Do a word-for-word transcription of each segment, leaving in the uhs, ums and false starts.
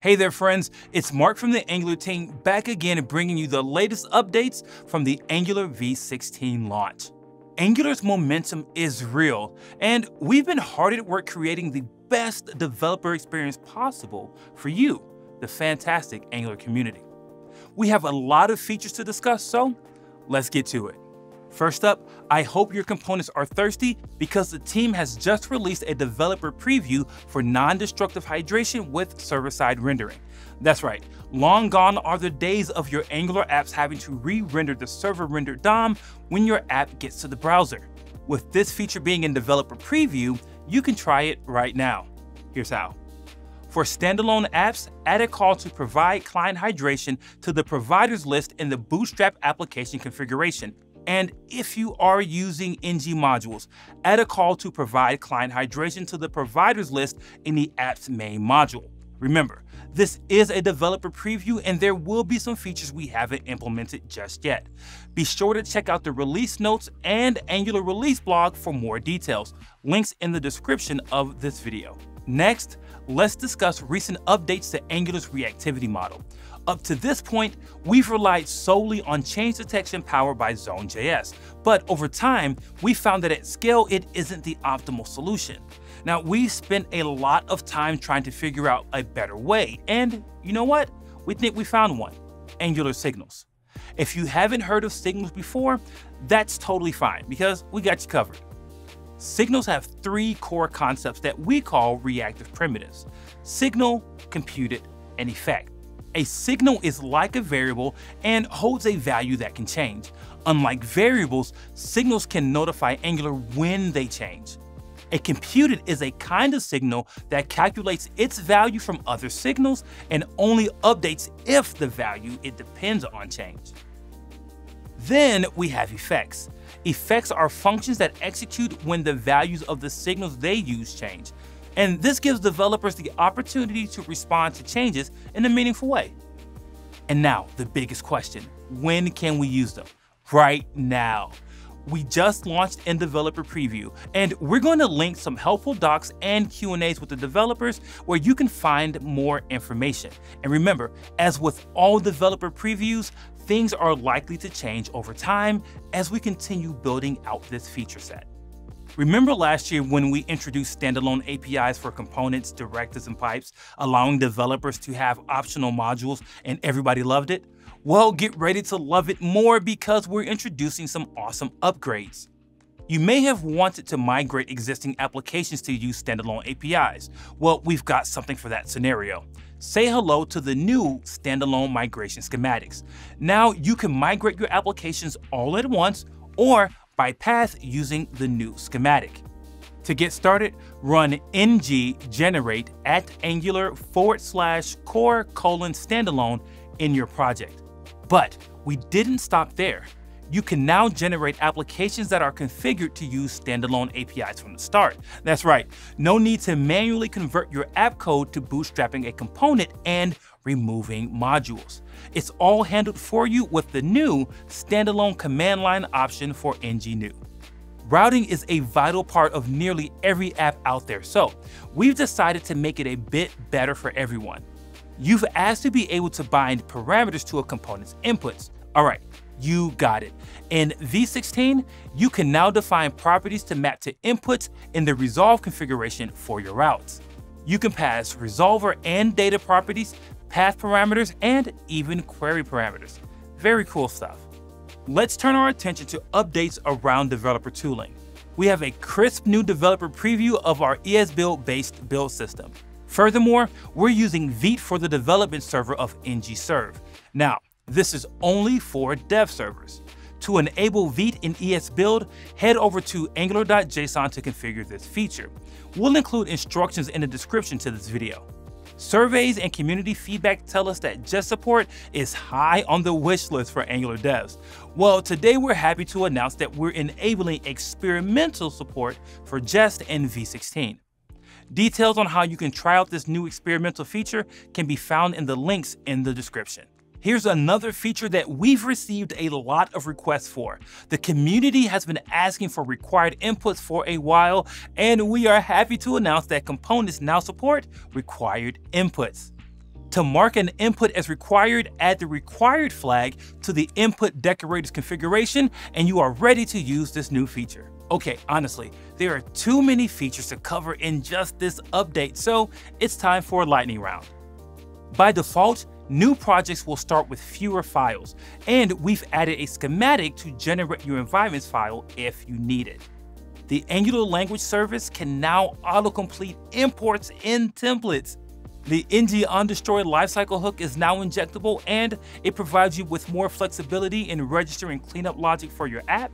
Hey there friends, it's Mark from the Angular team back again and bringing you the latest updates from the Angular v sixteen launch. Angular's momentum is real, and we've been hard at work creating the best developer experience possible for you, the fantastic Angular community. We have a lot of features to discuss, so let's get to it. First up, I hope your components are thirsty because the team has just released a developer preview for non-destructive hydration with server-side rendering. That's right, long gone are the days of your Angular apps having to re-render the server-rendered D O M when your app gets to the browser. With this feature being in developer preview, you can try it right now. Here's how. For standalone apps, add a call to provide client hydration to the providers list in the Bootstrap application configuration. And if you are using N G modules, add a call to provide client hydration to the providers list in the app's main module. Remember, this is a developer preview and there will be some features we haven't implemented just yet. Be sure to check out the release notes and Angular release blog for more details. Links in the description of this video. Next, let's discuss recent updates to Angular's reactivity model. Up to this point, we've relied solely on change detection powered by Zone.js, but over time, we found that at scale, it isn't the optimal solution. Now, we've spent a lot of time trying to figure out a better way, and you know what? We think we found one, Angular signals. If you haven't heard of signals before, that's totally fine because we got you covered. Signals have three core concepts that we call reactive primitives: signal, computed, and effect. A signal is like a variable and holds a value that can change. Unlike variables, signals can notify Angular when they change. A computed is a kind of signal that calculates its value from other signals and only updates if the value it depends on changes. Then we have effects. Effects are functions that execute when the values of the signals they use change. And this gives developers the opportunity to respond to changes in a meaningful way. And now the biggest question, when can we use them? Right now. We just launched in developer preview, and we're going to link some helpful docs and Q and A's with the developers where you can find more information. And remember, as with all developer previews, things are likely to change over time as we continue building out this feature set. Remember last year when we introduced standalone A P Is for components, directives, and pipes, allowing developers to have optional modules and everybody loved it? Well, get ready to love it more because we're introducing some awesome upgrades. You may have wanted to migrate existing applications to use standalone A P Is. Well, we've got something for that scenario. Say hello to the new standalone migration schematics. Now you can migrate your applications all at once or by path using the new schematic. To get started, run ng generate at angular forward slash core colon standalone in your project. But we didn't stop there. You can now generate applications that are configured to use standalone A P Is from the start. That's right, no need to manually convert your app code to bootstrapping a component and removing modules. It's all handled for you with the new standalone command line option for ng new. Routing is a vital part of nearly every app out there, so we've decided to make it a bit better for everyone. You've asked to be able to bind parameters to a component's inputs. All right, you got it. In v sixteen, you can now define properties to map to inputs in the resolve configuration for your routes. You can pass resolver and data properties, path parameters, and even query parameters. Very cool stuff. Let's turn our attention to updates around developer tooling. We have a crisp new developer preview of our E S Build based build system. Furthermore, we're using Vite for the development server of ng serve. Now, this is only for dev servers. To enable Vite in E S Build, head over to angular dot json to configure this feature. We'll include instructions in the description to this video. Surveys and community feedback tell us that Jest support is high on the wish list for Angular devs. Well, today we're happy to announce that we're enabling experimental support for Jest and v sixteen. Details on how you can try out this new experimental feature can be found in the links in the description. Here's another feature that we've received a lot of requests for. The community has been asking for required inputs for a while, and we are happy to announce that components now support required inputs. to mark an input as required, add the required flag to the input decorator's configuration, and you are ready to use this new feature. Okay, honestly, there are too many features to cover in just this update, so it's time for a lightning round. By default, new projects will start with fewer files, and we've added a schematic to generate your environments file if you need it. The Angular language service can now autocomplete imports in templates. The ngOnDestroy lifecycle hook is now injectable, and it provides you with more flexibility in registering cleanup logic for your app.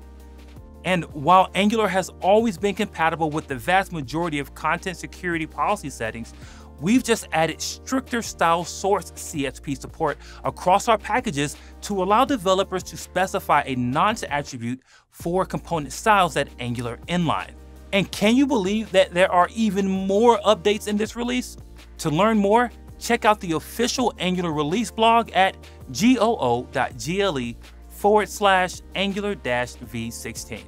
And while Angular has always been compatible with the vast majority of content security policy settings, we've just added stricter style source C S P support across our packages to allow developers to specify a nonce attribute for component styles at Angular inline. And can you believe that there are even more updates in this release? To learn more, check out the official Angular release blog at goo.gle forward slash Angular v sixteen.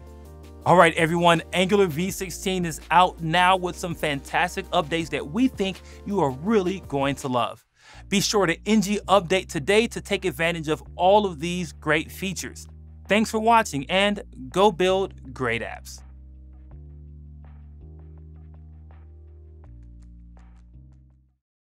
All right, everyone, Angular v sixteen is out now with some fantastic updates that we think you are really going to love. Be sure to ng update today to take advantage of all of these great features. Thanks for watching, and go build great apps.